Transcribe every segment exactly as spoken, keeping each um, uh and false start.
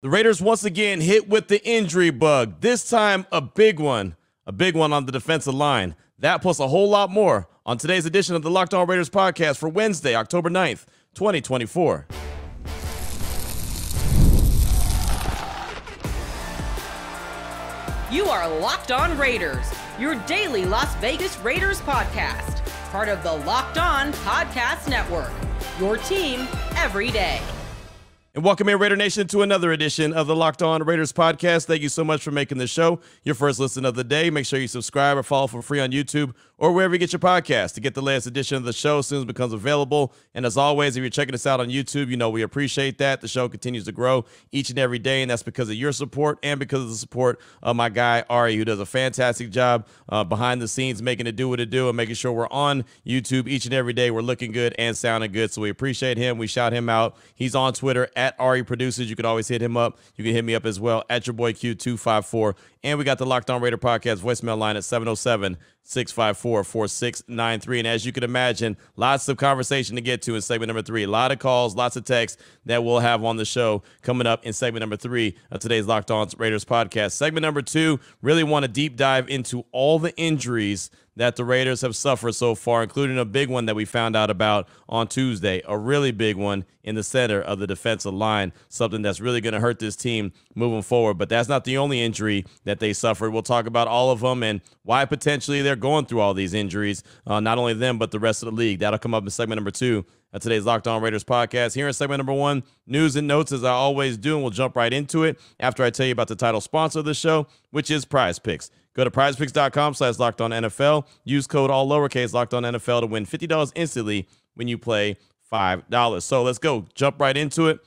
The Raiders once again hit with the injury bug, this time a big one, a big one on the defensive line. That plus a whole lot more on today's edition of the Locked On Raiders podcast for Wednesday, October ninth, twenty twenty-four. You are Locked On Raiders, your daily Las Vegas Raiders podcast, part of the Locked On Podcast Network, your team every day. And welcome in, Raider Nation, to another edition of the Locked On Raiders podcast. Thank you so much for making this show your first listen of the day. Make sure you subscribe or follow for free on YouTube or wherever you get your podcast to get the latest edition of the show as soon as it becomes available. And as always, if you're checking us out on YouTube, you know we appreciate that. The show continues to grow each and every day, and that's because of your support and because of the support of my guy, Ari, who does a fantastic job uh, behind the scenes, making it do what it do and making sure we're on YouTube each and every day. We're looking good and sounding good, so we appreciate him. We shout him out. He's on Twitter at At Ari Produces. You can always hit him up. You can hit me up as well at your boy Q two five four. And we got the Locked On Raider podcast voicemail line at seven oh seven, six five four, four six nine three. And as you can imagine, lots of conversation to get to in segment number three. A lot of calls, lots of texts that we'll have on the show coming up in segment number three of today's Locked On Raiders podcast. Segment number two, really want to deep dive into all the injuries that the Raiders have suffered so far, including a big one that we found out about on Tuesday, a really big one in the center of the defensive line, something that's really going to hurt this team moving forward. But that's not the only injury that they suffered. We'll talk about all of them and why potentially they're going through all these injuries, uh, not only them, but the rest of the league. That'll come up in segment number two of today's Locked On Raiders podcast. Here in segment number one, news and notes, as I always do, and we'll jump right into it after I tell you about the title sponsor of the show, which is PrizePicks. Go to prize picks dot com slash locked on N F L. Use code all lowercase locked on N F L to win fifty dollars instantly when you play five dollars. So let's go jump right into it.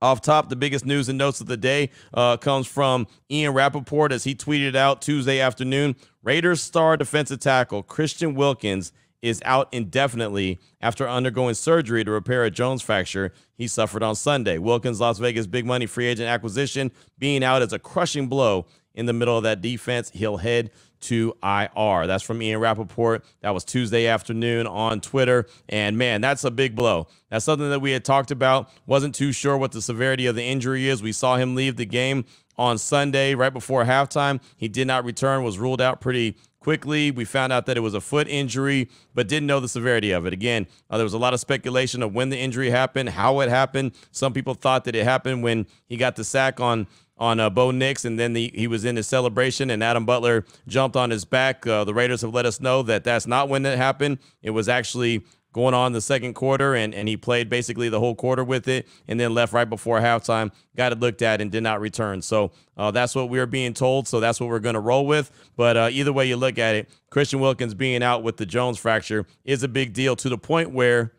Off top, the biggest news and notes of the day uh, comes from Ian Rapoport as he tweeted out Tuesday afternoon, Raiders star defensive tackle Christian Wilkins is out indefinitely after undergoing surgery to repair a Jones fracture he suffered on Sunday. Wilkins' Las Vegas big money free agent acquisition being out is a crushing blow in the middle of that defense. He'll head to I R. That's from Ian Rapoport. That was Tuesday afternoon on Twitter. And man, that's a big blow. That's something that we had talked about. Wasn't too sure what the severity of the injury is. We saw him leave the game on Sunday right before halftime. He did not return, was ruled out pretty quickly. We found out that it was a foot injury, but didn't know the severity of it. Again, uh, there was a lot of speculation of when the injury happened, how it happened. Some people thought that it happened when he got the sack on on uh, Bo Nix, and then the, he was in his celebration, and Adam Butler jumped on his back. Uh, the Raiders have let us know that that's not when that happened. It was actually going on the second quarter, and, and he played basically the whole quarter with it and then left right before halftime, got it looked at, and did not return. So uh, that's what we are being told, so that's what we're going to roll with. But uh, either way you look at it, Christian Wilkins being out with the Jones fracture is a big deal to the point where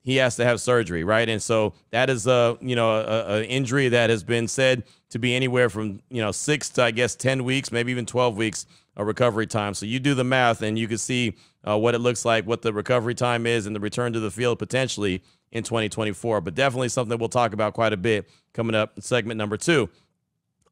he has to have surgery, right? And so that is a, you know, a, a injury that has been said to be anywhere from, you know, six to, I guess, ten weeks, maybe even twelve weeks of recovery time. So you do the math and you can see uh, what it looks like, what the recovery time is and the return to the field potentially in twenty twenty-four, but definitely something we'll talk about quite a bit coming up in segment number two.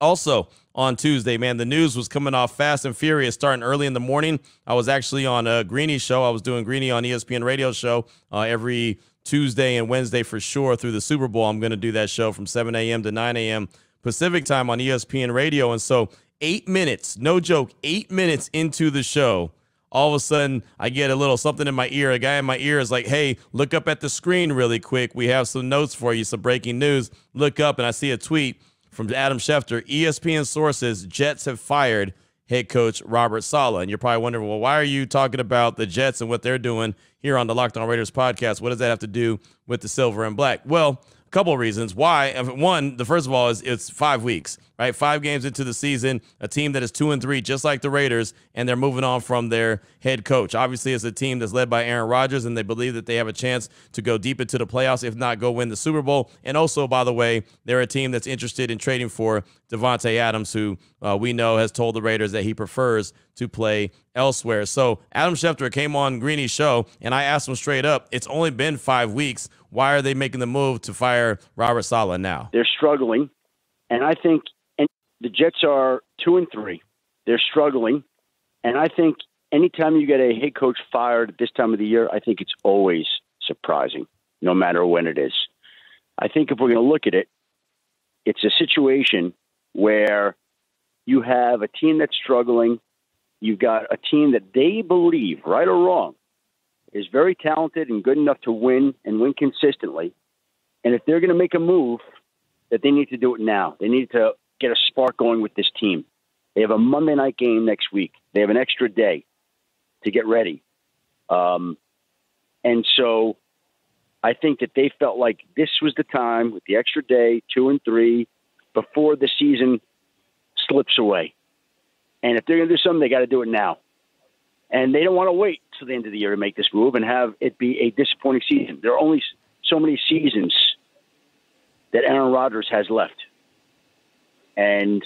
Also on Tuesday, man, the news was coming off fast and furious starting early in the morning. I was actually on a Greeny show. I was doing Greeny on E S P N radio show uh, every Tuesday and Wednesday for sure through the Super Bowl. I'm going to do that show from seven a m to nine a m Pacific time on E S P N radio. And so eight minutes, no joke, eight minutes into the show, all of a sudden I get a little something in my ear. A guy in my ear is like, hey, look up at the screen really quick. We have some notes for you, some breaking news. Look up, and I see a tweet from Adam Schefter. E S P N sources, Jets have fired head coach Robert Saleh. And you're probably wondering, well, why are you talking about the Jets and what they're doing here on the Locked On Raiders podcast? What does that have to do with the silver and black? Well, a couple of reasons why. One, the first of all is it's five weeks, right? Five games into the season, a team that is two and three, just like the Raiders, and they're moving on from their head coach. Obviously, it's a team that's led by Aaron Rodgers, and they believe that they have a chance to go deep into the playoffs, if not go win the Super Bowl. And also, by the way, they're a team that's interested in trading for Davante Adams, who uh, we know has told the Raiders that he prefers to play elsewhere. So Adam Schefter came on Greeny's show, and I asked him straight up, it's only been five weeks. Why are they making the move to fire Robert Saleh now? They're struggling, and I think the Jets are two and three. They're struggling. And I think anytime you get a head coach fired at this time of the year, I think it's always surprising, no matter when it is. I think if we're going to look at it, it's a situation where you have a team that's struggling. You've got a team that they believe, right or wrong, is very talented and good enough to win and win consistently. And if they're going to make a move, that they need to do it now. They need to get a spark going with this team. They have a Monday night game next week. They have an extra day to get ready. Um, and so I think that they felt like this was the time with the extra day, two and three, before the season slips away. And if they're going to do something, they got to do it now. And they don't want to wait till the end of the year to make this move and have it be a disappointing season. There are only so many seasons that Aaron Rodgers has left. And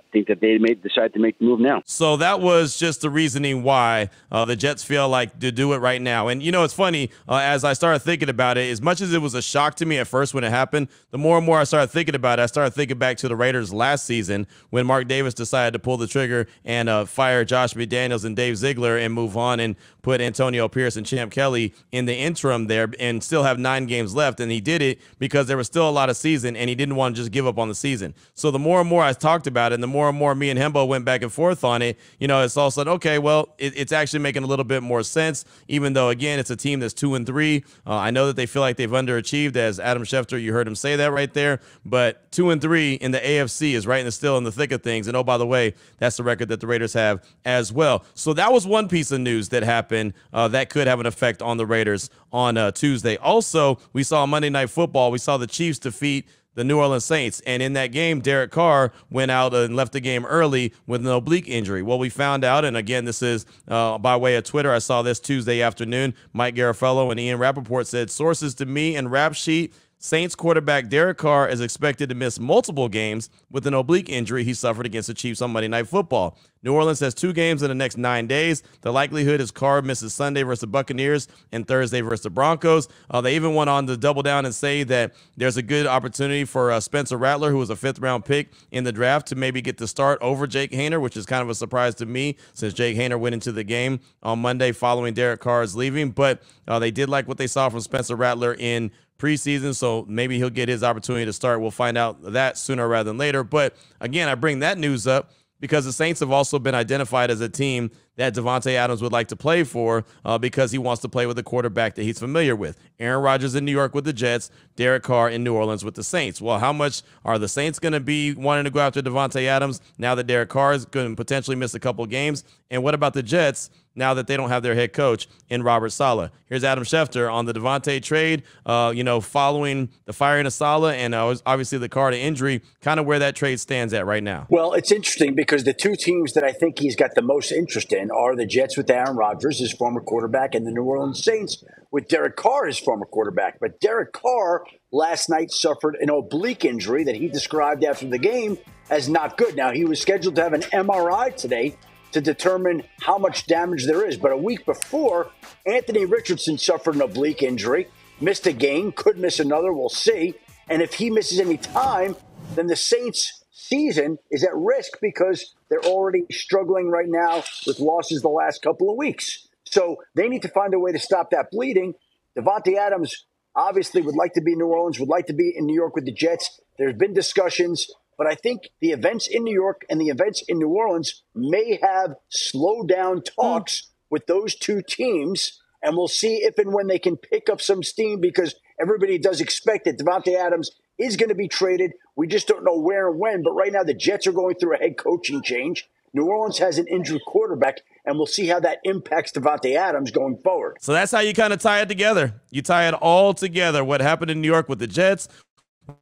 I think that they may decide to make the move now. So that was just the reasoning why uh, the Jets feel like to do it right now. And, you know, it's funny, uh, as I started thinking about it, as much as it was a shock to me at first when it happened, the more and more I started thinking about it, I started thinking back to the Raiders last season when Mark Davis decided to pull the trigger and uh, fire Josh McDaniels and Dave Ziegler and move on and put Antonio Pierce and Champ Kelly in the interim there and still have nine games left. And he did it because there was still a lot of season and he didn't want to just give up on the season. So the more and more I talked about it and the more More and more, me and Hembo went back and forth on it. You know, it's all said, okay, well, it, it's actually making a little bit more sense, even though, again, it's a team that's two and three. Uh, I know that they feel like they've underachieved, as Adam Schefter, you heard him say that right there. But two and three in the A F C is right in the still in the thick of things. And oh, by the way, that's the record that the Raiders have as well. So that was one piece of news that happened uh, that could have an effect on the Raiders on uh, Tuesday. Also, we saw Monday Night Football. We saw the Chiefs defeat the New Orleans Saints. And in that game, Derek Carr went out and left the game early with an oblique injury. Well, we found out, and again, this is uh, by way of Twitter. I saw this Tuesday afternoon. Mike Garaffello and Ian Rapoport said, sources to me and Rap Sheet, Saints quarterback Derek Carr is expected to miss multiple games with an oblique injury he suffered against the Chiefs on Monday Night Football. New Orleans has two games in the next nine days. The likelihood is Carr misses Sunday versus the Buccaneers and Thursday versus the Broncos. Uh, they even went on to double down and say that there's a good opportunity for uh, Spencer Rattler, who was a fifth-round pick in the draft, to maybe get the start over Jake Hainer, which is kind of a surprise to me since Jake Hainer went into the game on Monday following Derek Carr's leaving. But uh, they did like what they saw from Spencer Rattler in preseason, so maybe he'll get his opportunity to start. We'll find out that sooner rather than later. But again, I bring that news up because the Saints have also been identified as a team that Davante Adams would like to play for uh, because he wants to play with a quarterback that he's familiar with. Aaron Rodgers in New York with the Jets, Derek Carr in New Orleans with the Saints. Well, how much are the Saints going to be wanting to go after Davante Adams now that Derek Carr is going to potentially miss a couple games? And what about the Jets now that they don't have their head coach in Robert Saleh? Here's Adam Schefter on the Davante trade, uh, you know, following the firing of Saleh and uh, obviously the Carter injury, kind of where that trade stands at right now. Well, it's interesting because the two teams that I think he's got the most interest in are the Jets with Aaron Rodgers, his former quarterback, and the New Orleans Saints with Derek Carr, his former quarterback. But Derek Carr last night suffered an oblique injury that he described after the game as not good. Now, he was scheduled to have an M R I today to determine how much damage there is. But a week before, Anthony Richardson suffered an oblique injury, missed a game, could miss another, we'll see. And if he misses any time, then the Saints' season is at risk because they're already struggling right now with losses the last couple of weeks. So they need to find a way to stop that bleeding. Davante Adams obviously would like to be in New Orleans, would like to be in New York with the Jets. There's been discussions. But I think the events in New York and the events in New Orleans may have slowed down talks with those two teams. And we'll see if and when they can pick up some steam because everybody does expect that Davante Adams is going to be traded. We just don't know where and when. But right now the Jets are going through a head coaching change. New Orleans has an injured quarterback, and we'll see how that impacts Davante Adams going forward. So that's how you kind of tie it together. You tie it all together. What happened in New York with the Jets,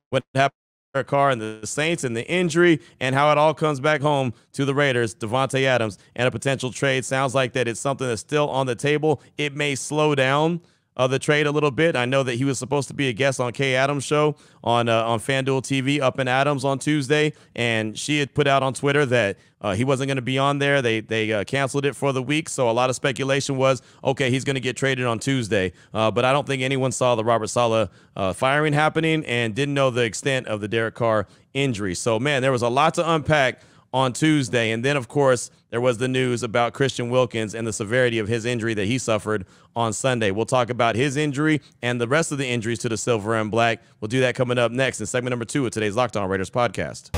what happened Carr and the Saints and the injury and how it all comes back home to the Raiders, Davante Adams, and a potential trade. Sounds like that it's something that's still on the table. It may slow down uh, the trade a little bit. I know that he was supposed to be a guest on Kay Adams' show on uh, on FanDuel T V up in Adams on Tuesday, and she had put out on Twitter that Uh, he wasn't going to be on there. They they uh, canceled it for the week, so a lot of speculation was, okay, he's going to get traded on Tuesday. Uh, but I don't think anyone saw the Robert Saleh uh, firing happening and didn't know the extent of the Derek Carr injury. So, man, there was a lot to unpack on Tuesday. And then, of course, there was the news about Christian Wilkins and the severity of his injury that he suffered on Sunday. We'll talk about his injury and the rest of the injuries to the Silver and Black. We'll do that coming up next in segment number two of today's Locked On Raiders podcast.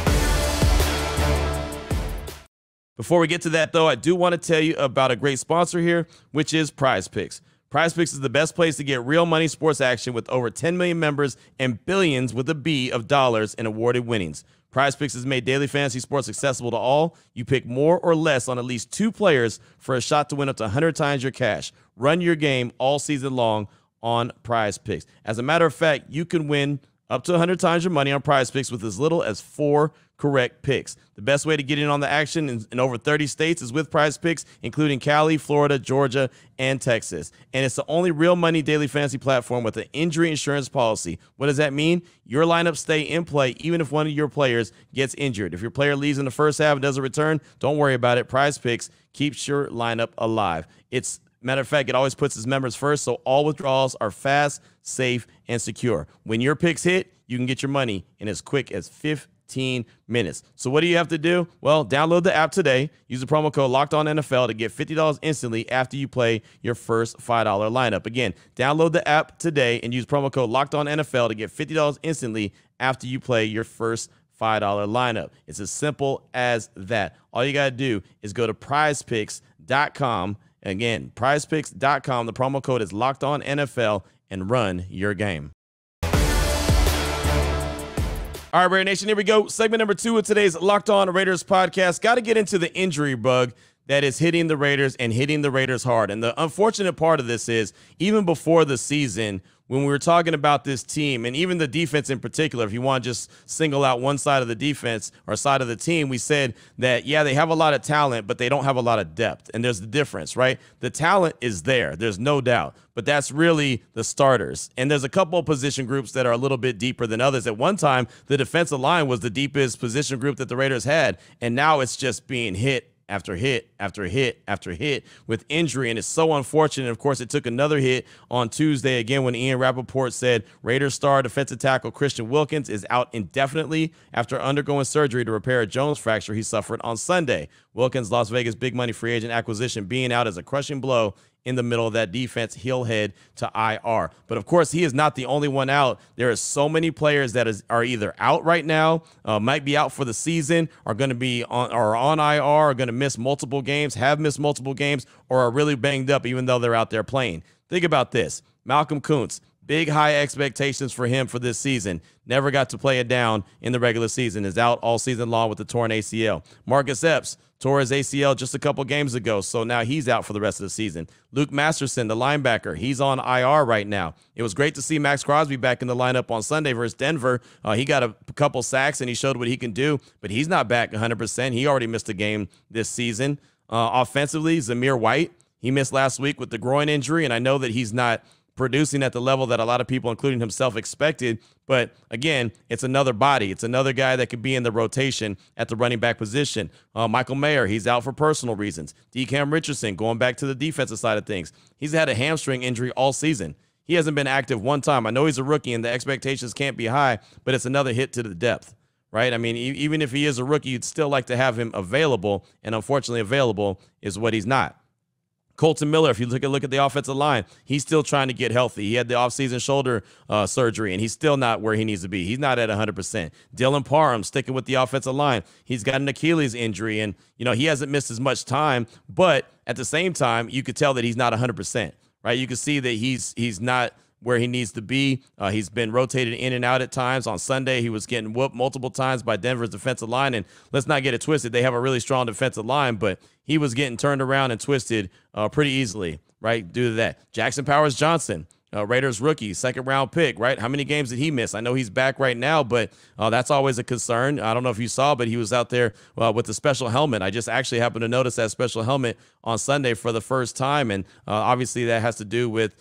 Before we get to that, though, I do want to tell you about a great sponsor here, which is PrizePicks. PrizePicks is the best place to get real money sports action with over ten million members and billions with a B of dollars in awarded winnings. PrizePicks has made daily fantasy sports accessible to all. You pick more or less on at least two players for a shot to win up to one hundred times your cash. Run your game all season long on PrizePicks. As a matter of fact, you can win up to one hundred times your money on PrizePicks with as little as four correct picks. The best way to get in on the action in, in over thirty states is with PrizePicks, including Cali, Florida, Georgia, and Texas. And it's the only real money daily fantasy platform with an injury insurance policy. What does that mean? Your lineups stay in play even if one of your players gets injured. If your player leaves in the first half and doesn't return, don't worry about it. PrizePicks keeps your lineup alive. It's Matter of fact, it always puts its members first, so all withdrawals are fast, safe, and secure. When your picks hit, you can get your money in as quick as fifteen minutes. So what do you have to do? Well, download the app today. Use the promo code LOCKEDONNFL to get fifty dollars instantly after you play your first five dollar lineup. Again, download the app today and use promo code LOCKEDONNFL to get fifty dollars instantly after you play your first five dollar lineup. It's as simple as that. All you got to do is go to prize picks dot com. Again, prize picks dot com. The promo code is Locked On N F L, and run your game. All right, Raider Nation, here we go. Segment number two of today's Locked On Raiders podcast. Got to get into the injury bug that is hitting the Raiders and hitting the Raiders hard. And the unfortunate part of this is, even before the season, when we were talking about this team and even the defense in particular, if you want to just single out one side of the defense or side of the team, we said that, yeah, they have a lot of talent, but they don't have a lot of depth. And there's the difference, right? The talent is there. There's no doubt. But that's really the starters. And there's a couple of position groups that are a little bit deeper than others. At one time, the defensive line was the deepest position group that the Raiders had. And now it's just being hit after hit after hit after hit with injury, and it's so unfortunate. Of course, it took another hit on Tuesday again when Ian Rapoport said Raiders star defensive tackle Christian Wilkins is out indefinitely after undergoing surgery to repair a Jones fracture he suffered on Sunday. Wilkins' Las Vegas big money free agent acquisition being out is a crushing blow in the middle of that defense. He'll head to I R. But, of course, he is not the only one out. There are so many players that is, are either out right now, uh, might be out for the season, are going to be on, are on I R, are going to miss multiple games, have missed multiple games, or are really banged up even though they're out there playing. Think about this. Malcolm Kuntz, big high expectations for him for this season. Never got to play it down in the regular season. Is out all season long with the torn A C L. Marcus Epps tore his A C L just a couple games ago, so now he's out for the rest of the season. Luke Masterson, the linebacker, he's on I R right now. It was great to see Max Crosby back in the lineup on Sunday versus Denver. Uh, he got a couple sacks, and he showed what he can do, but he's not back one hundred percent. He already missed a game this season. Uh, offensively, Zamir White, he missed last week with the groin injury, and I know that he's not producing at the level that a lot of people, including himself, expected. But again, it's another body. It's another guy that could be in the rotation at the running back position. Uh, Michael Mayer, he's out for personal reasons. DeCam Richardson, going back to the defensive side of things, he's had a hamstring injury all season. He hasn't been active one time. I know he's a rookie and the expectations can't be high, but it's another hit to the depth, right? I mean, e even if he is a rookie, you'd still like to have him available, and unfortunately available is what he's not. Colton Miller, if you look at look at the offensive line, he's still trying to get healthy. He had the offseason shoulder uh, surgery, and he's still not where he needs to be. He's not at one hundred percent. Dylan Parham, sticking with the offensive line, he's got an Achilles injury, and you know he hasn't missed as much time. But at the same time, you could tell that he's not one hundred percent, right? You can see that he's he's not where he needs to be. Uh, he's been rotated in and out at times. On Sunday, he was getting whooped multiple times by Denver's defensive line, and let's not get it twisted. They have a really strong defensive line, but he was getting turned around and twisted uh, pretty easily, right, due to that. Jackson Powers Johnson, uh, Raiders rookie, second-round pick, right? How many games did he miss? I know he's back right now, but uh, that's always a concern. I don't know if you saw, but he was out there uh, with the special helmet. I just actually happened to notice that special helmet on Sunday for the first time, and uh, obviously that has to do with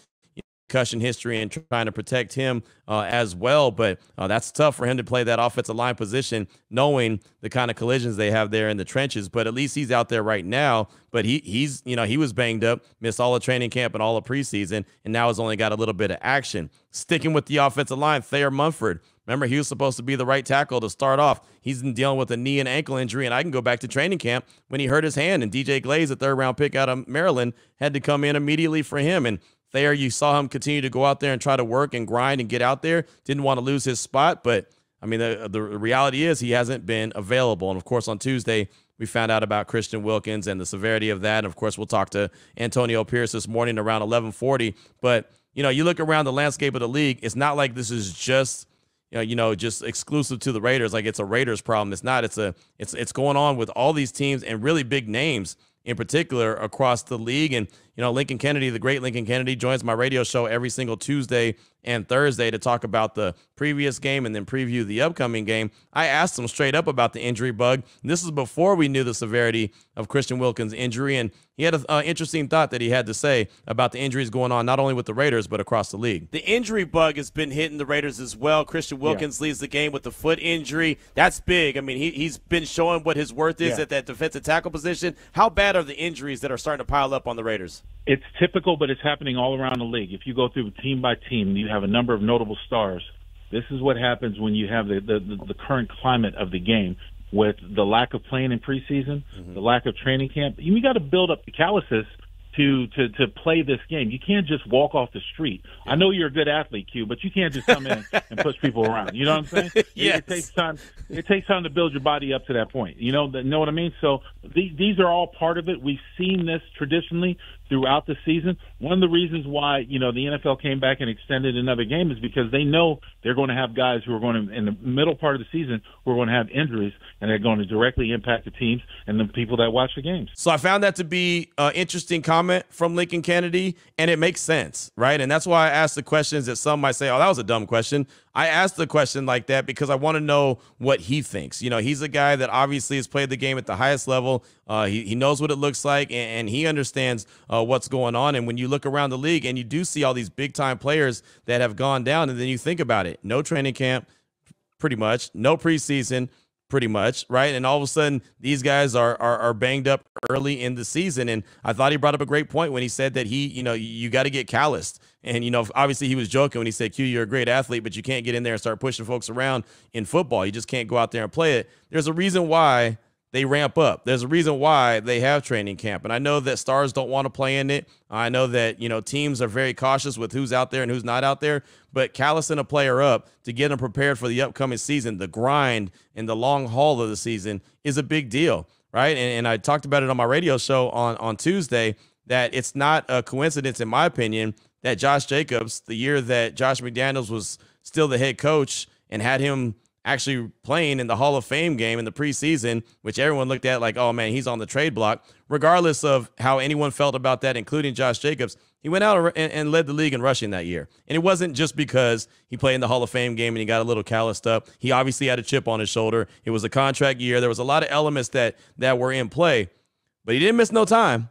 concussion history and trying to protect him uh, as well. But uh, that's tough for him to play that offensive line position, knowing the kind of collisions they have there in the trenches. But at least he's out there right now. But he he's, you know, he was banged up, missed all of training camp and all of preseason, and now has only got a little bit of action. Sticking with the offensive line, Thayer Munford, Remember, he was supposed to be the right tackle to start off. He's been dealing with a knee and ankle injury, and I can go back to training camp when he hurt his hand, and D J Glaze, a third-round pick out of Maryland, had to come in immediately for him. And there you saw him continue to go out there and try to work and grind and get out there. Didn't want to lose his spot, but, I mean, the, the reality is he hasn't been available. And, of course, on Tuesday, we found out about Christian Wilkins and the severity of that. And, of course, we'll talk to Antonio Pierce this morning around eleven forty. But, you know, you look around the landscape of the league, it's not like this is just – You know, you know, just exclusive to the Raiders, like it's a Raiders problem. It's not. It's a. It's it's going on with all these teams and really big names in particular across the league. And you know, Lincoln Kennedy, the great Lincoln Kennedy, joins my radio show every single Tuesday and Thursday to talk about the previous game and then preview the upcoming game. I asked him straight up about the injury bug. This is before we knew the severity of Christian Wilkins' injury, and he had an uh, interesting thought that he had to say about the injuries going on not only with the Raiders but across the league. The injury bug has been hitting the Raiders as well. Christian Wilkins yeah. leaves the game with a foot injury. That's big. I mean, he, he's been showing what his worth is yeah. at that defensive tackle position. How bad are the injuries that are starting to pile up on the Raiders? It's typical, but it's happening all around the league. If you go through team by team, you have a number of notable stars. This is what happens when you have the, the, the current climate of the game with the lack of playing in preseason, mm-hmm. the lack of training camp. You got to build up the calluses to, to, to play this game. You can't just walk off the street. I know you're a good athlete, Q, but you can't just come in and push people around. You know what I'm saying? yes. it, it takes time. It takes time to build your body up to that point. You know, the, know what I mean? So the, these are all part of it. We've seen this traditionally throughout the season. One of the reasons why, you know, the N F L came back and extended another game is because they know they're going to have guys who are going to, in the middle part of the season, who are going to have injuries, and they're going to directly impact the teams and the people that watch the games. So I found that to be an interesting comment from Lincoln Kennedy, and it makes sense, right? And that's why I asked the questions that some might say, oh, that was a dumb question. I asked the question like that because I want to know what he thinks. You know, he's a guy that obviously has played the game at the highest level. Uh, he, he knows what it looks like, and, and he understands uh, what's going on. And when you look around the league and you do see all these big-time players that have gone down, and then you think about it, no training camp, pretty much, no preseason, pretty much, right? And all of a sudden, these guys are, are are banged up early in the season. And I thought he brought up a great point when he said that he, you know, you got to get calloused. And, you know, obviously he was joking when he said, Q, you're a great athlete, but you can't get in there and start pushing folks around in football. You just can't go out there and play it. There's a reason why they ramp up. There's a reason why they have training camp. And I know that stars don't want to play in it. I know that, you know, teams are very cautious with who's out there and who's not out there. But callousing a player up to get them prepared for the upcoming season, the grind and the long haul of the season is a big deal, right? And, and I talked about it on my radio show on, on Tuesday that it's not a coincidence, in my opinion, that Josh Jacobs, the year that Josh McDaniels was still the head coach and had him actually playing in the Hall of Fame game in the preseason, which everyone looked at like, oh, man, he's on the trade block. Regardless of how anyone felt about that, including Josh Jacobs, he went out and, and led the league in rushing that year. And it wasn't just because he played in the Hall of Fame game and he got a little calloused up. He obviously had a chip on his shoulder. It was a contract year. There was a lot of elements that, that were in play. But he didn't miss no time.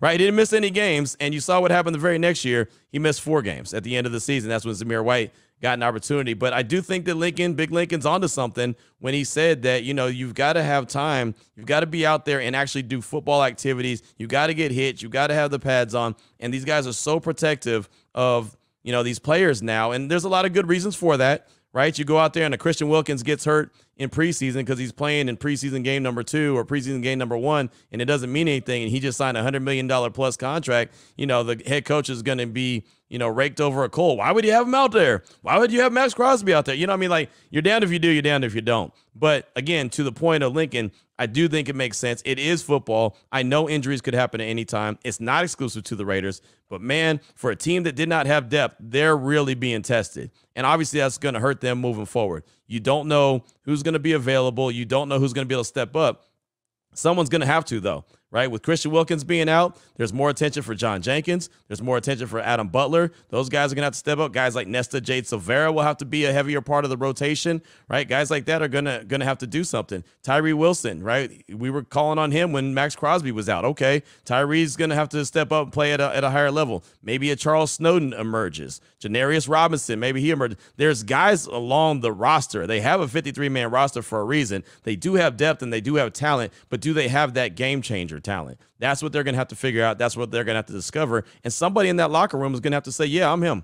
Right, he didn't miss any games, and you saw what happened the very next year. He missed four games at the end of the season. That's when Zamir White got an opportunity. But I do think that Lincoln, Big Lincoln's onto something when he said that, you know, you've got to have time. You've got to be out there and actually do football activities. You've got to get hit. You've got to have the pads on. And these guys are so protective of, you know, these players now, and there's a lot of good reasons for that. Right, you go out there and a Christian Wilkins gets hurt in preseason because he's playing in preseason game number two or preseason game number one, and it doesn't mean anything, and he just signed a one hundred million dollars plus contract. You know, the head coach is going to be, you know, raked over a coal. Why would you have him out there? Why would you have Max Crosby out there? You know what I mean? Like, you're down if you do, you're down if you don't. But, again, to the point of Lincoln, I do think it makes sense. It is football. I know injuries could happen at any time. It's not exclusive to the Raiders. But, man, for a team that did not have depth, they're really being tested. And, obviously, that's going to hurt them moving forward. You don't know who's going to be available. You don't know who's going to be able to step up. Someone's going to have to, though, right? With Christian Wilkins being out, there's more attention for John Jenkins. There's more attention for Adam Butler. Those guys are going to have to step up. Guys like Nesta Jade Silvera will have to be a heavier part of the rotation, right? Guys like that are going to going to have to do something. Tyree Wilson, right? We were calling on him when Max Crosby was out. Okay, Tyree's going to have to step up and play at a, at a higher level. Maybe a Charles Snowden emerges. Janarius Robinson, maybe he emerges. There's guys along the roster. They have a fifty-three man roster for a reason. They do have depth and they do have talent, but do they have that game-changer talent? That's what they're going to have to figure out. That's what they're going to have to discover. And somebody in that locker room is going to have to say, yeah, I'm him.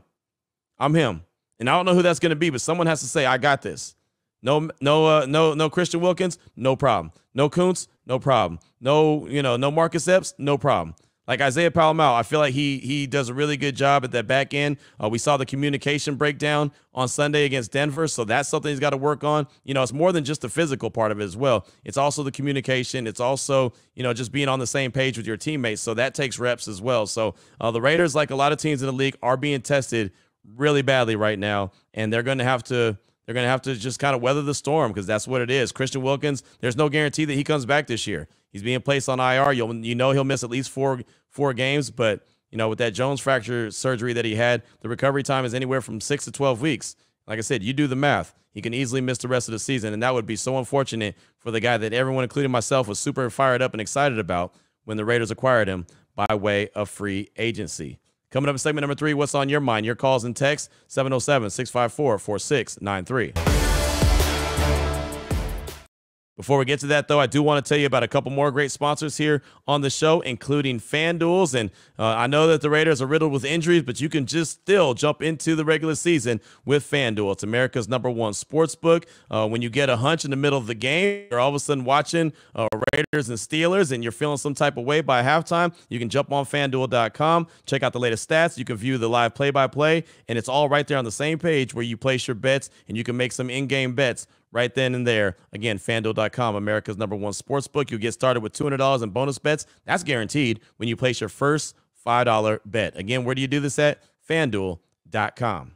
I'm him. And I don't know who that's going to be, but someone has to say, I got this. No, no, uh, no, no Christian Wilkins, no problem. No Kuntz, no problem. No, you know, no Marcus Epps, no problem. Like Isaiah Palomao, I feel like he he does a really good job at that back end. Uh, we saw the communication breakdown on Sunday against Denver, so that's something he's got to work on. You know, it's more than just the physical part of it as well. It's also the communication. It's also, you know, just being on the same page with your teammates, so that takes reps as well. So uh, the Raiders, like a lot of teams in the league, are being tested really badly right now, and they're going to have to they're going to have to just kind of weather the storm because that's what it is. Christian Wilkins, there's no guarantee that he comes back this year. He's being placed on I R. You'll, you know he'll miss at least four four games, but you know with that Jones fracture surgery that he had, the recovery time is anywhere from six to twelve weeks. Like I said, you do the math. He can easily miss the rest of the season, and that would be so unfortunate for the guy that everyone, including myself, was super fired up and excited about when the Raiders acquired him by way of free agency. Coming up in segment number three, what's on your mind? Your calls and texts, seven oh seven, six five four, four six nine three. Before we get to that, though, I do want to tell you about a couple more great sponsors here on the show, including FanDuel's. And uh, I know that the Raiders are riddled with injuries, but you can just still jump into the regular season with FanDuel. It's America's number one sports book. Uh, when you get a hunch in the middle of the game, you're all of a sudden watching uh, Raiders and Steelers, and you're feeling some type of way by halftime, you can jump on FanDuel dot com, check out the latest stats. You can view the live play-by-play, and it's all right there on the same page where you place your bets, and you can make some in-game bets right then and there. Again, FanDuel dot com, America's number one sportsbook. You'll get started with two hundred dollars in bonus bets. That's guaranteed when you place your first five dollar bet. Again, where do you do this at? FanDuel dot com.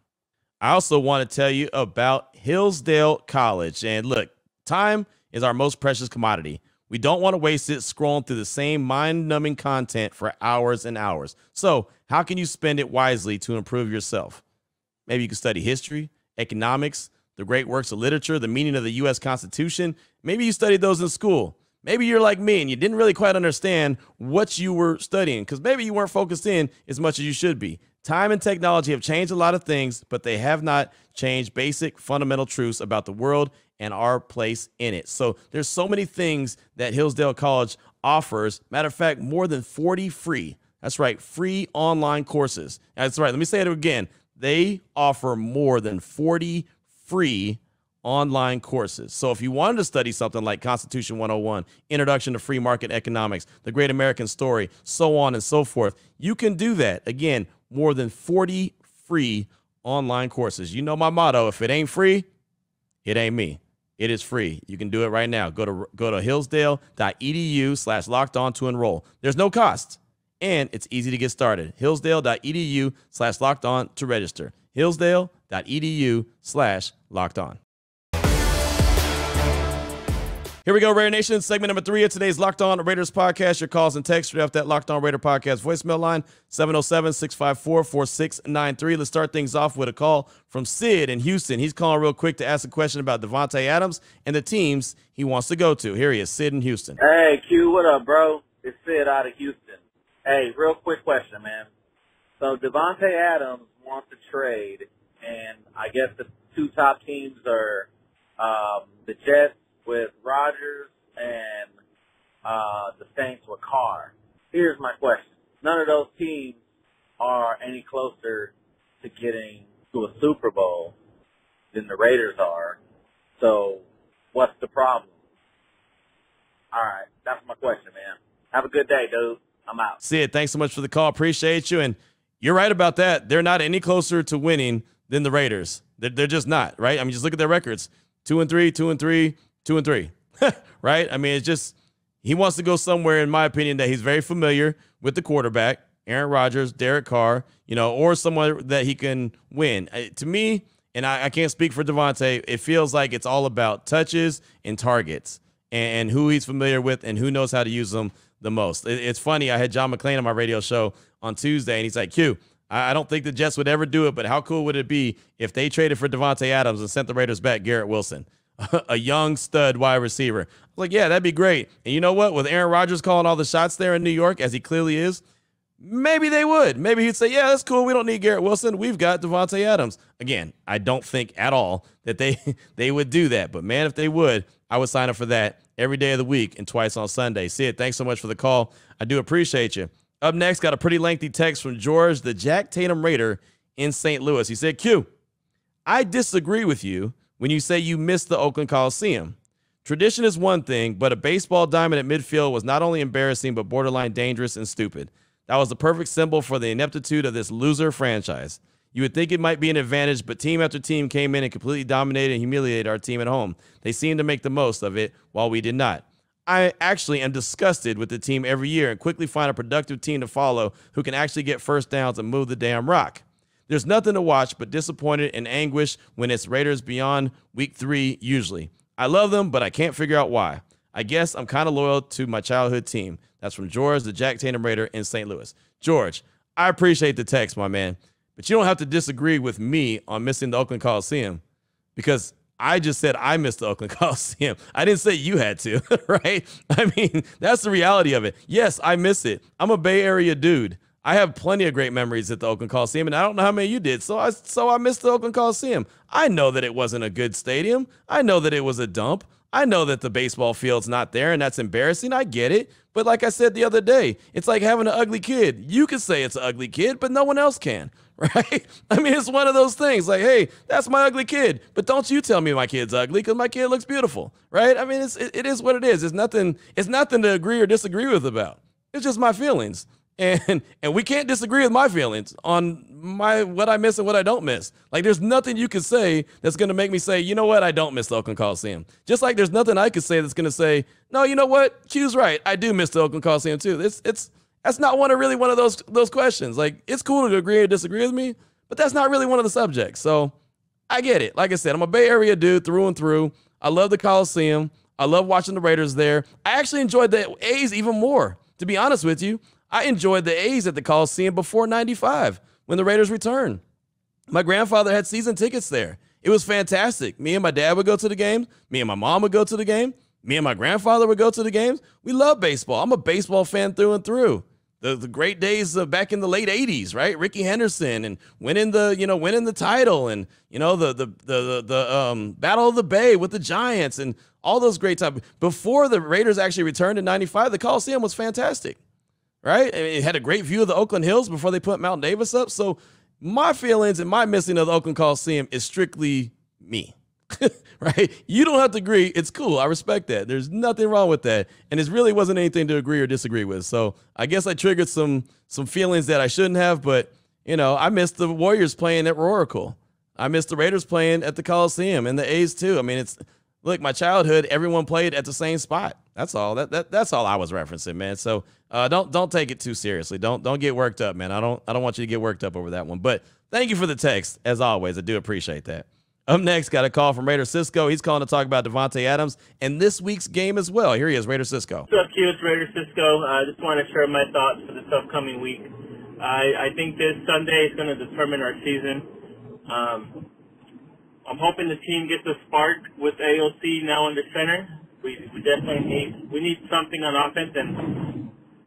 I also want to tell you about Hillsdale College. And look, time is our most precious commodity. We don't want to waste it scrolling through the same mind-numbing content for hours and hours. So how can you spend it wisely to improve yourself? Maybe you can study history, economics, the great works of literature, the meaning of the U S Constitution. Maybe you studied those in school. Maybe you're like me and you didn't really quite understand what you were studying because maybe you weren't focused in as much as you should be. Time and technology have changed a lot of things, but they have not changed basic fundamental truths about the world and our place in it. So there's so many things that Hillsdale College offers. Matter of fact, more than forty free. That's right, free online courses. That's right. Let me say it again. They offer more than forty free online courses. So if you wanted to study something like Constitution one oh one, Introduction to Free Market Economics, The Great American Story, so on and so forth, you can do that. Again, more than forty free online courses. You know my motto, if it ain't free, it ain't me. It is free. You can do it right now. Go to go to hillsdale dot e d u slash locked on to enroll. There's no cost, and it's easy to get started. hillsdale dot e d u slash locked on to register. hillsdale dot e d u slash locked on. Here we go, Raider Nation. Segment number three of today's Locked On Raiders podcast. Your calls and texts right off that Locked On Raider podcast voicemail line, seven oh seven, six five four, four six nine three. Let's start things off with a call from Sid in Houston. He's calling real quick to ask a question about Davante Adams and the teams he wants to go to. Here he is, Sid in Houston. Hey, Q, what up, bro? It's Sid out of Houston. Hey, real quick question, man. So Davante Adams wants to trade, and I guess the two top teams are um, the Jets with Rodgers and uh, the Saints with Carr. Here's my question. None of those teams are any closer to getting to a Super Bowl than the Raiders are, so what's the problem? All right, that's my question, man. Have a good day, dude. I'm out. Sid, thanks so much for the call. Appreciate you, and you're right about that. They're not any closer to winning than the Raiders. They're, they're just not, right? I mean, just look at their records. Two and three, two and three, two and three, right? I mean, it's just he wants to go somewhere, in my opinion, that he's very familiar with the quarterback, Aaron Rodgers, Derek Carr, you know, or someone that he can win. Uh, to me, and I, I can't speak for Davante, it feels like it's all about touches and targets and, and who he's familiar with and who knows how to use them the most. It, it's funny. I had John McClain on my radio show on Tuesday, and he's like, Q, I don't think the Jets would ever do it, but how cool would it be if they traded for Davante Adams and sent the Raiders back Garrett Wilson, a young stud wide receiver? I was like, yeah, that'd be great. And you know what? With Aaron Rodgers calling all the shots there in New York, as he clearly is, maybe they would. Maybe he'd say, yeah, that's cool. We don't need Garrett Wilson. We've got Davante Adams. Again, I don't think at all that they, they would do that. But, man, if they would, I would sign up for that every day of the week and twice on Sunday. Sid, thanks so much for the call. I do appreciate you. Up next, got a pretty lengthy text from George, the Jack Tatum Raider in Saint Louis. He said, Q, I disagree with you when you say you missed the Oakland Coliseum. Tradition is one thing, but a baseball diamond at midfield was not only embarrassing, but borderline dangerous and stupid. That was the perfect symbol for the ineptitude of this loser franchise. You would think it might be an advantage, but team after team came in and completely dominated and humiliated our team at home. They seemed to make the most of it, while we did not. I actually am disgusted with the team every year and quickly find a productive team to follow who can actually get first downs and move the damn rock. There's nothing to watch but disappointed and anguish when it's Raiders beyond week three usually. I love them, but I can't figure out why. I guess I'm kind of loyal to my childhood team. That's from George, the Jack Tatum Raider in Saint Louis. George, I appreciate the text, my man. But you don't have to disagree with me on missing the Oakland Coliseum, because I just said I missed the Oakland Coliseum. I didn't say you had to, right? I mean, that's the reality of it. Yes, I miss it. I'm a Bay Area dude. I have plenty of great memories at the Oakland Coliseum, and I don't know how many you did, so I, so I missed the Oakland Coliseum. I know that it wasn't a good stadium. I know that it was a dump. I know that the baseball field's not there, and that's embarrassing. I get it. But like I said the other day, it's like having an ugly kid. You can say it's an ugly kid, but no one else can, right? I mean, it's one of those things like, hey, that's my ugly kid, but don't you tell me my kid's ugly, because my kid looks beautiful, right? I mean, it's, it, it is what it is. It's nothing, it's nothing to agree or disagree with about. It's just my feelings. And and we can't disagree with my feelings on my what I miss and what I don't miss. Like, there's nothing you can say that's going to make me say, you know what, I don't miss the Oakland Coliseum. Just like there's nothing I could say that's going to say, no, you know what, Q's right, I do miss the Oakland Coliseum too. It's it's that's not one of really one of those those questions. Like, it's cool to agree or disagree with me, but that's not really one of the subjects. So I get it. Like I said, I'm a Bay Area dude through and through. I love the Coliseum. I love watching the Raiders there. I actually enjoyed the A's even more, to be honest with you. I enjoyed the A's at the Coliseum before ninety-five when the Raiders returned. My grandfather had season tickets there. It was fantastic. Me and my dad would go to the games. Me and my mom would go to the game. Me and my grandfather would go to the games. We love baseball. I'm a baseball fan through and through. The, the great days of back in the late eighties, right? Rickey Henderson and winning the, you know, winning the title, and you know, the the the the, the um, Battle of the Bay with the Giants and all those great times. Before the Raiders actually returned in ninety-five, the Coliseum was fantastic. Right? I mean, it had a great view of the Oakland Hills before they put Mount Davis up. So my feelings and my missing of the Oakland Coliseum is strictly me. Right? You don't have to agree. It's cool. I respect that. There's nothing wrong with that. And it really wasn't anything to agree or disagree with. So I guess I triggered some some feelings that I shouldn't have. But, you know, I missed the Warriors playing at Roracle. I missed the Raiders playing at the Coliseum, and the A's too. I mean, it's look, my childhood, everyone played at the same spot. That's all. That, that that's all I was referencing, man. So uh, don't don't take it too seriously. Don't don't get worked up, man. I don't I don't want you to get worked up over that one. But thank you for the text, as always. I do appreciate that. Up next, got a call from Raider Cisco. He's calling to talk about Davante Adams and this week's game as well. Here he is, Raider Cisco. What's up, Q? It's Raider Cisco. I uh, just want to share my thoughts for this upcoming week. I I think this Sunday is going to determine our season. Um, I'm hoping the team gets a spark with A O C now in the center. We, we definitely need we need something on offense, and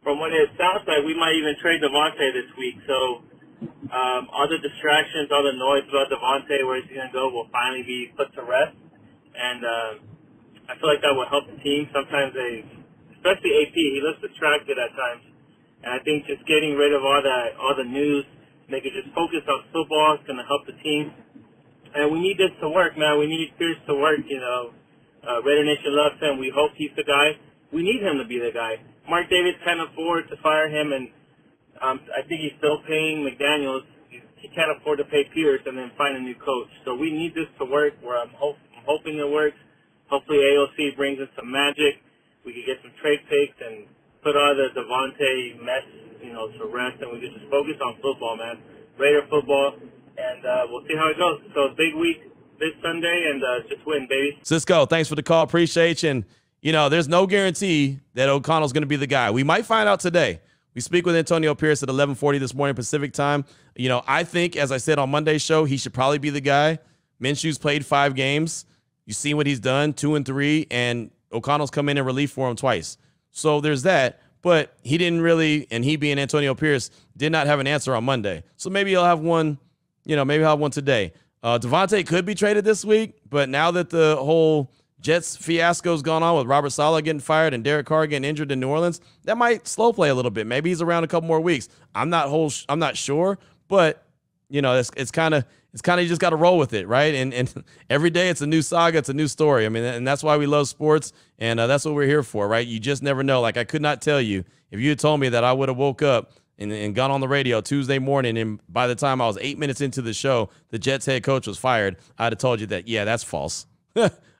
from what it sounds like, we might even trade Davante this week. So um, all the distractions, all the noise about Davante, where he's going to go, will finally be put to rest. And uh, I feel like that will help the team. Sometimes they, especially A P, he looks distracted at times. And I think just getting rid of all that, all the news, make it just focus on football. It's going to help the team. And we need this to work, man. We need Pierce to work, you know. Uh, Raider Nation loves him. We hope he's the guy. We need him to be the guy. Mark Davis can't afford to fire him, and um, I think he's still paying McDaniels. He, he can't afford to pay Pierce and then find a new coach. So we need this to work. Where I'm, hope, I'm hoping it works. Hopefully A O C brings in some magic. We could get some trade picks and put all the Davante mess, you know, to rest, and we could just focus on football, man. Raider football, and uh, we'll see how it goes. So big week this Sunday, and uh, just win, baby. Cisco, thanks for the call. Appreciate you. And, you know, there's no guarantee that O'Connell's going to be the guy. We might find out today. We speak with Antonio Pierce at eleven forty this morning Pacific time. You know, I think, as I said on Monday's show, he should probably be the guy. Minshew's played five games. You've seen what he's done, two and three, and O'Connell's come in in relief for him twice. So there's that. But he didn't really, and he being Antonio Pierce, did not have an answer on Monday. So maybe he'll have one, you know, maybe he'll have one today. Uh, Davante could be traded this week, but now that the whole Jets fiasco's gone on with Robert Saleh getting fired and Derek Carr getting injured in New Orleans, that might slow play a little bit. Maybe he's around a couple more weeks. I'm not whole. I'm not sure, but you know, it's it's kind of it's kind of you just got to roll with it, right? And and every day it's a new saga, it's a new story. I mean, and that's why we love sports, and uh, that's what we're here for, right? You just never know. Like I could not tell you if you had told me that I would have woke up and and gone on the radio Tuesday morning, and by the time I was eight minutes into the show, the Jets head coach was fired, I'd have told you that, yeah, that's false.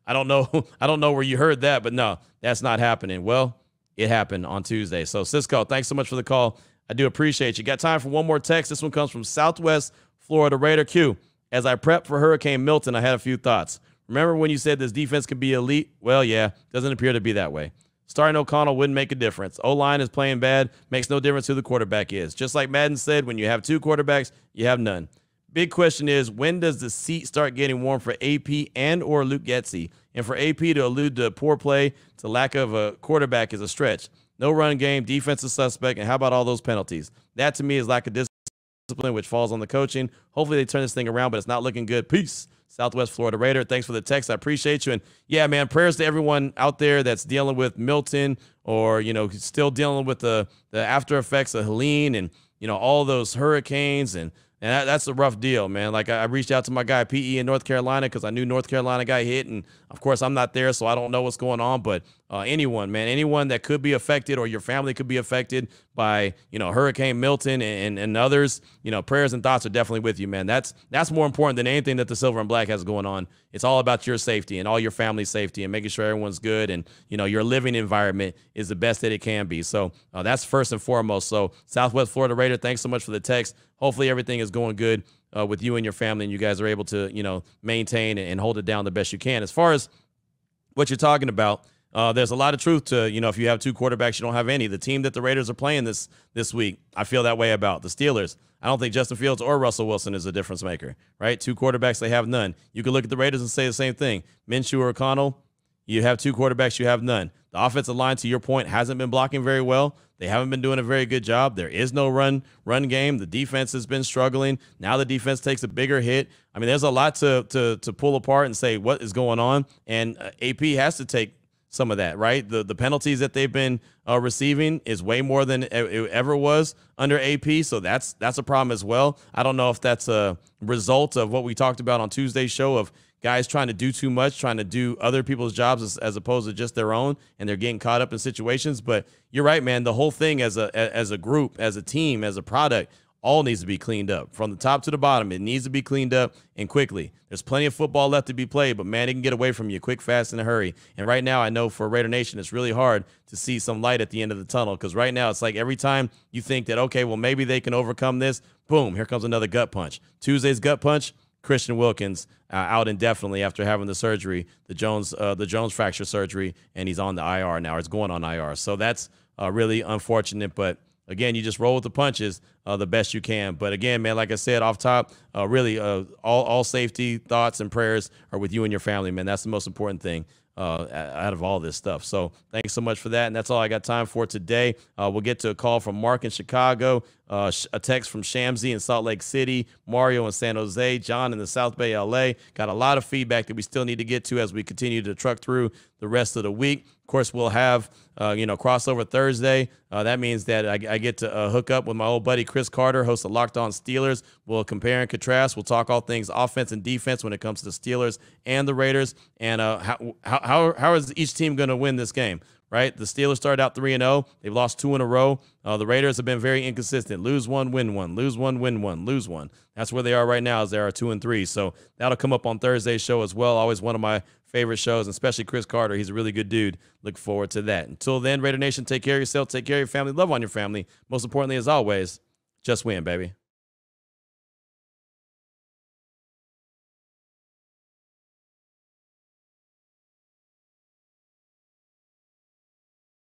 I don't know. I don't know where you heard that, but no, that's not happening. Well, it happened on Tuesday. So Cisco, thanks so much for the call. I do appreciate you. Got time for one more text. This one comes from Southwest Florida Raider Q. As I prep for Hurricane Milton, I had a few thoughts. Remember when you said this defense could be elite? Well, yeah, doesn't appear to be that way. Starting O'Connell wouldn't make a difference. O-line is playing bad. Makes no difference who the quarterback is. Just like Madden said, when you have two quarterbacks, you have none. Big question is, when does the seat start getting warm for A P and or Luke Getsy? And for A P to allude to poor play to lack of a quarterback is a stretch. No run game, defense is suspect, and how about all those penalties? That to me is lack of discipline, which falls on the coaching. Hopefully they turn this thing around, but it's not looking good. Peace. Southwest Florida Raider, thanks for the text. I appreciate you. And yeah, man, prayers to everyone out there that's dealing with Milton or, you know, still dealing with the, the after effects of Helene and, you know, all those hurricanes. And And that, that's a rough deal, man. Like, I reached out to my guy, P E, in North Carolina, because I knew North Carolina got hit. And, of course, I'm not there, so I don't know what's going on. But uh, anyone, man, anyone that could be affected or your family could be affected by, you know, Hurricane Milton and, and, and others, you know, prayers and thoughts are definitely with you, man. That's that's more important than anything that the Silver and Black has going on. It's all about your safety and all your family's safety and making sure everyone's good and, you know, your living environment is the best that it can be. So uh, that's first and foremost. So Southwest Florida Raider, thanks so much for the text. Hopefully everything is going good uh, with you and your family, and you guys are able to, you know, maintain and hold it down the best you can. As far as what you're talking about, uh, there's a lot of truth to, you know, if you have two quarterbacks, you don't have any. The team that the Raiders are playing this this week, I feel that way about. The Steelers, I don't think Justin Fields or Russell Wilson is a difference maker, right? Two quarterbacks, they have none. You can look at the Raiders and say the same thing. Minshew or O'Connell, you have two quarterbacks, you have none. The offensive line, to your point, hasn't been blocking very well. They haven't been doing a very good job. There is no run run game. The defense has been struggling. Now the defense takes a bigger hit. I mean, there's a lot to to to pull apart and say what is going on. And uh, A P has to take some of that, right? The the penalties that they've been uh, receiving is way more than it ever was under A P. So that's that's a problem as well. I don't know if that's a result of what we talked about on Tuesday's show of guys trying to do too much, trying to do other people's jobs as, as opposed to just their own, and they're getting caught up in situations. But you're right, man. The whole thing as a as a group, as a team, as a product, all needs to be cleaned up. From the top to the bottom, it needs to be cleaned up and quickly. There's plenty of football left to be played, but, man, it can get away from you quick, fast, in a hurry. And right now I know for Raider Nation it's really hard to see some light at the end of the tunnel, because right now it's like every time you think that, okay, well, maybe they can overcome this, boom, here comes another gut punch. Tuesday's gut punch, Christian Wilkins uh, out indefinitely after having the surgery, the Jones uh, the Jones fracture surgery, and he's on the I R now. It's going on I R. So that's uh, really unfortunate. But, again, you just roll with the punches uh, the best you can. But, again, man, like I said, off top, uh, really uh, all, all safety thoughts and prayers are with you and your family, man. That's the most important thing uh, out of all this stuff. So thanks so much for that, and that's all I got time for today. Uh, we'll get to a call from Mark in Chicago, uh, a text from Shamsi in Salt Lake City, Mario in San Jose, John in the South Bay, L A. Got a lot of feedback that we still need to get to as we continue to truck through the rest of the week. Of course, we'll have, uh, you know, crossover Thursday. Uh, that means that I, I get to uh, hook up with my old buddy Chris Carter, host of Locked On Steelers. We'll compare and contrast. We'll talk all things offense and defense when it comes to the Steelers and the Raiders. And uh, how, how, how is each team going to win this game, right? The Steelers started out three and oh. They've lost two in a row. Uh, the Raiders have been very inconsistent. Lose one, win one. Lose one, win one. Lose one. That's where they are right now, is they are two and three. So that'll come up on Thursday's show as well. Always one of my favorite shows, especially Chris Carter. He's a really good dude. Look forward to that. Until then, Raider Nation, take care of yourself, take care of your family, love on your family. Most importantly, as always, just win, baby.